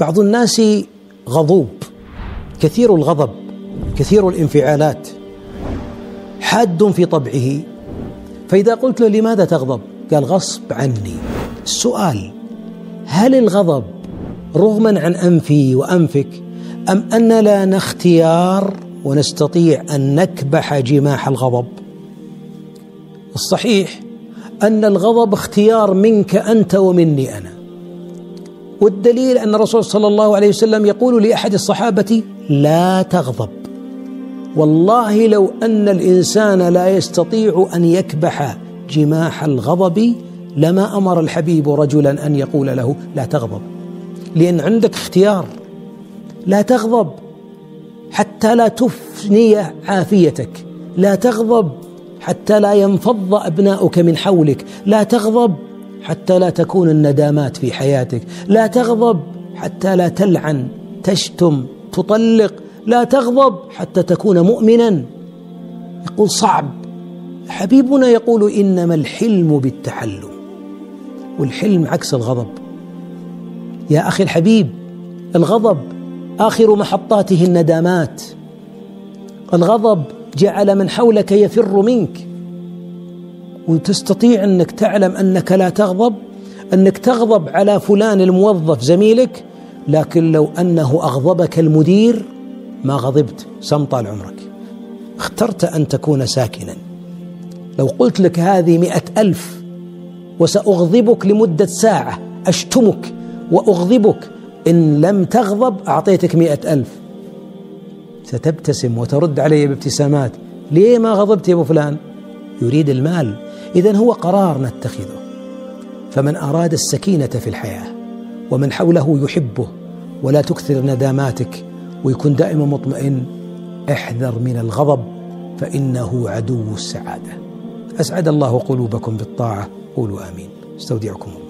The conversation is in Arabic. بعض الناس غضوب، كثير الغضب، كثير الانفعالات، حاد في طبعه. فإذا قلت له لماذا تغضب؟ قال غصب عني. السؤال: هل الغضب رغما عن أنفي وأنفك، أم أن لنا اختيار ونستطيع أن نكبح جماح الغضب؟ الصحيح أن الغضب اختيار منك أنت ومني أنا، والدليل أن الرسول صلى الله عليه وسلم يقول لأحد الصحابة: لا تغضب. والله لو أن الإنسان لا يستطيع أن يكبح جماح الغضب لما أمر الحبيب رجلا أن يقول له لا تغضب، لأن عندك اختيار. لا تغضب حتى لا تفني عافيتك، لا تغضب حتى لا ينفض أبناؤك من حولك، لا تغضب حتى لا تكون الندامات في حياتك، لا تغضب حتى لا تلعن، تشتم، تطلق، لا تغضب حتى تكون مؤمنا. يقول صعب. حبيبنا يقول: إنما الحلم بالتحلم، والحلم عكس الغضب. يا أخي الحبيب، الغضب آخر محطاته الندامات، الغضب جعل من حولك يفر منك، وتستطيع أنك تعلم أنك لا تغضب، أنك تغضب على فلان الموظف زميلك، لكن لو أنه أغضبك المدير ما غضبت، سم طال عمرك، اخترت أن تكون ساكنا. لو قلت لك هذه 100,000 وسأغضبك لمدة ساعة، أشتمك وأغضبك، إن لم تغضب أعطيتك 100,000، ستبتسم وترد علي بابتسامات. ليه ما غضبت يا أبو فلان؟ يريد المال. إذن هو قرار نتخذه. فمن أراد السكينة في الحياة ومن حوله يحبه ولا تكثر نداماتك ويكون دائما مطمئن، احذر من الغضب فإنه عدو السعادة. أسعد الله قلوبكم بالطاعة، قولوا آمين، استودعكم الله.